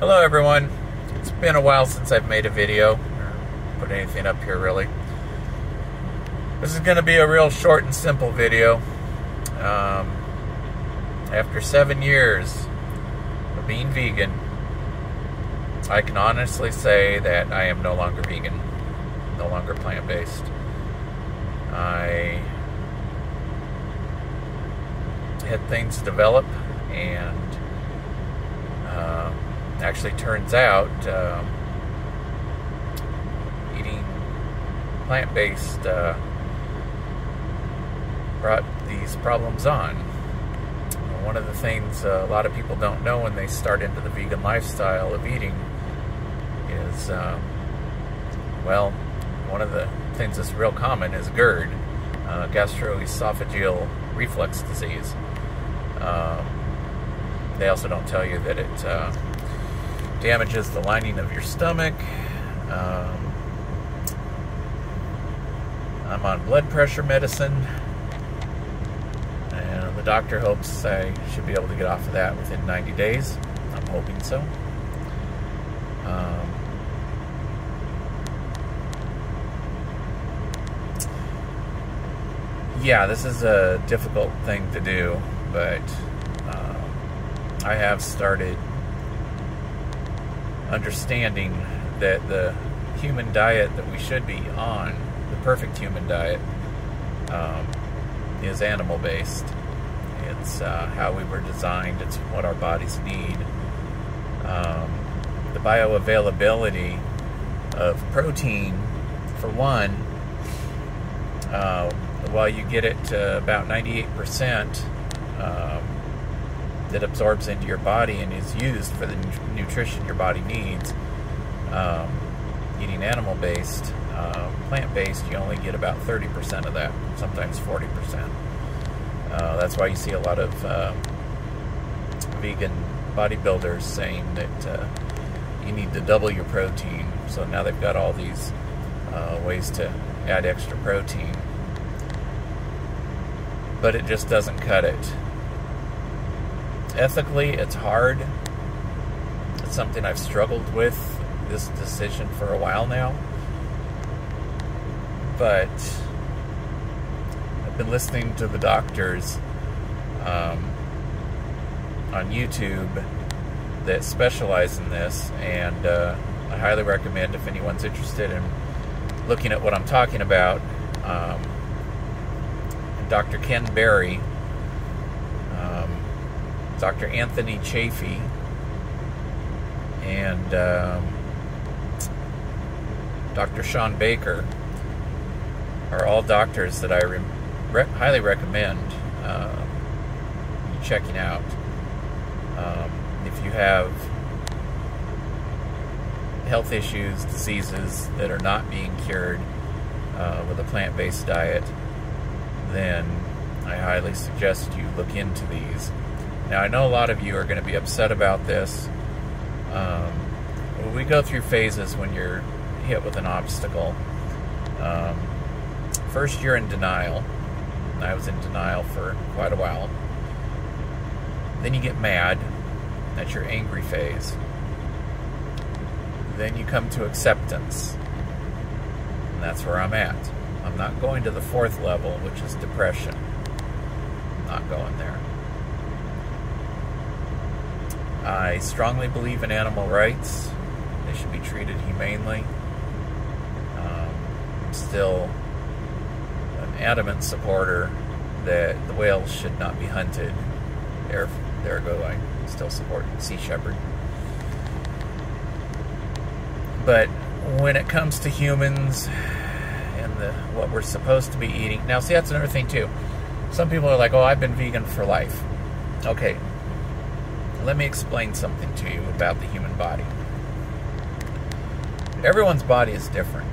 Hello everyone. It's been a while since I've made a video or put anything up here really. This is going to be a real short and simple video. After 7 years of being vegan, I can honestly say that I am no longer vegan, no longer plant-based. I had things develop, and actually turns out eating plant-based brought these problems on. One of the things a lot of people don't know when they start into the vegan lifestyle of eating is, well, one of the things that's real common is GERD, gastroesophageal reflux disease. They also don't tell you that it damages the lining of your stomach. I'm on blood pressure medicine, and the doctor hopes I should be able to get off of that within 90 days. I'm hoping so. Yeah, this is a difficult thing to do, but I have started understanding that the human diet that we should be on, the perfect human diet, is animal-based. It's how we were designed. It's what our bodies need. The bioavailability of protein, for one, while you get it to about 98%, that absorbs into your body and is used for the nutrition your body needs. Eating animal-based, plant-based, you only get about 30% of that, sometimes 40%. That's why you see a lot of vegan bodybuilders saying that you need to double your protein. So now they've got all these ways to add extra protein. But it just doesn't cut it. Ethically, it's hard. It's something I've struggled with, this decision, for a while now. But I've been listening to the doctors on YouTube that specialize in this, and I highly recommend, if anyone's interested in looking at what I'm talking about, Dr. Ken Berry, Dr. Anthony Chaffee, and Dr. Sean Baker are all doctors that I highly recommend you checking out. If you have health issues, diseases that are not being cured with a plant-based diet, then I highly suggest you look into these. Now, I know a lot of you are going to be upset about this. We go through phases when you're hit with an obstacle. First, you're in denial. And I was in denial for quite a while. Then you get mad. That's your angry phase. Then you come to acceptance. And that's where I'm at. I'm not going to the fourth level, which is depression. I'm not going there. I strongly believe in animal rights. They should be treated humanely. I'm still an adamant supporter that the whales should not be hunted. There go, I still support Sea Shepherd. But when it comes to humans and what we're supposed to be eating... Now, see, that's another thing, too. Some people are like, oh, I've been vegan for life. Okay. Let me explain something to you about the human body. Everyone's body is different,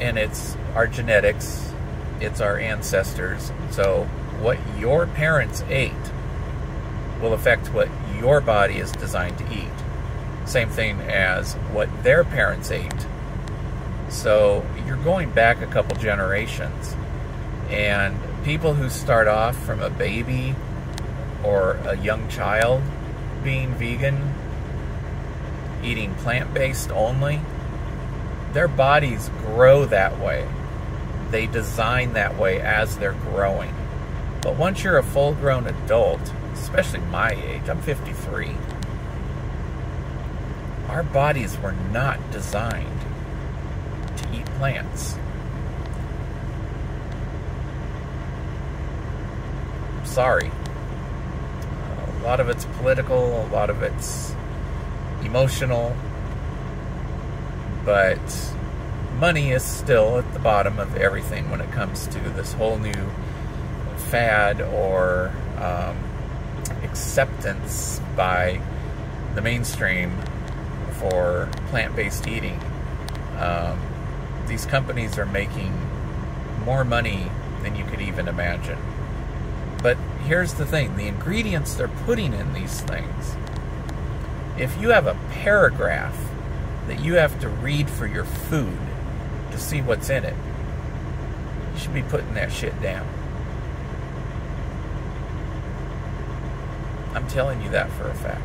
and it's our genetics, it's our ancestors. So what your parents ate will affect what your body is designed to eat. Same thing as what their parents ate. So you're going back a couple generations, and people who start off from a baby or a young child being vegan eating plant-based only, their bodies grow that way. They design that way as they're growing. But once you're a full-grown adult, especially my age, I'm 53, our bodies were not designed to eat plants. I'm sorry. A lot of it's political, a lot of it's emotional, but money is still at the bottom of everything when it comes to this whole new fad or acceptance by the mainstream for plant-based eating. These companies are making more money than you could even imagine. But here's the thing, the ingredients they're putting in these things, if you have a paragraph that you have to read for your food to see what's in it, you should be putting that shit down. I'm telling you that for a fact.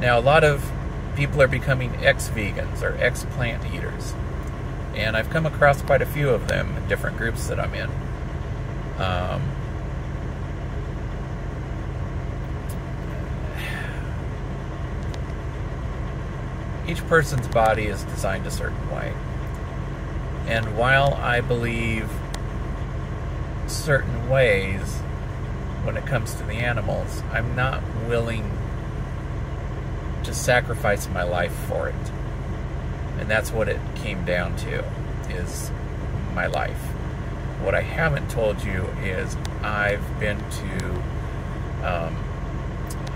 Now, a lot of people are becoming ex-vegans or ex-plant eaters, and I've come across quite a few of them in different groups that I'm in. Each person's body is designed a certain way. And while I believe certain ways when it comes to the animals, I'm not willing to sacrifice my life for it. And that's what it came down to, is my life. What I haven't told you is I've been to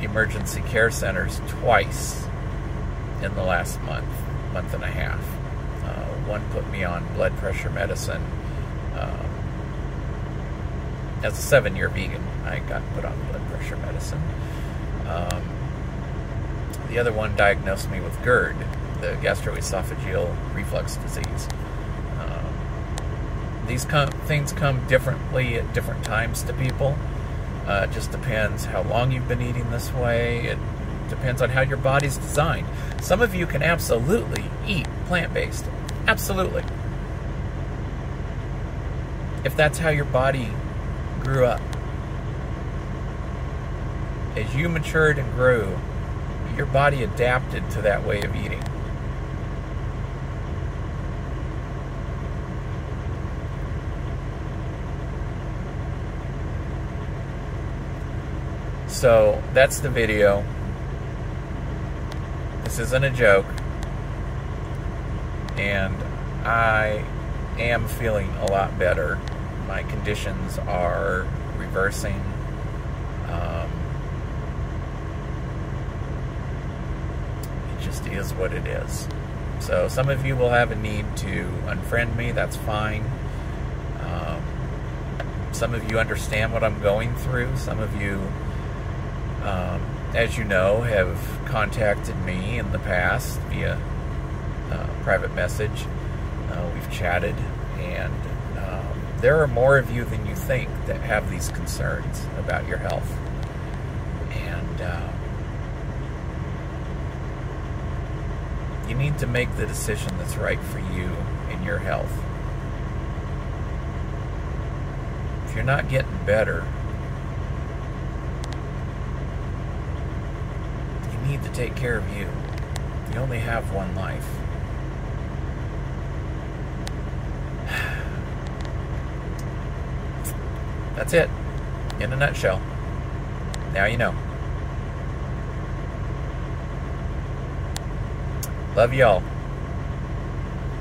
emergency care centers twice in the last month and a half. One put me on blood pressure medicine. As a 7-year vegan, I got put on blood pressure medicine. The other one diagnosed me with GERD, the gastroesophageal reflux disease. These things come differently at different times to people. It just depends how long you've been eating this way. It depends on how your body's designed. Some of you can absolutely eat plant-based. Absolutely. If that's how your body grew up. As you matured and grew, your body adapted to that way of eating. So that's the video. This isn't a joke, and I am feeling a lot better. My conditions are reversing. It just is what it is. So some of you will have a need to unfriend me, that's fine. Some of you understand what I'm going through, some of you as you know, have contacted me in the past via private message. We've chatted, and there are more of you than you think that have these concerns about your health. And you need to make the decision that's right for you and your health. If you're not getting better, need to take care of you. You only have one life. That's it. In a nutshell. Now you know. Love y'all.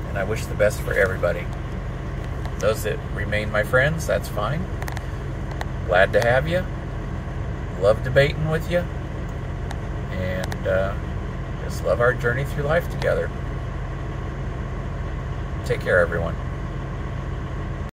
And I wish the best for everybody. Those that remain my friends, that's fine. Glad to have you. Love debating with you. And just love our journey through life together. Take care, everyone.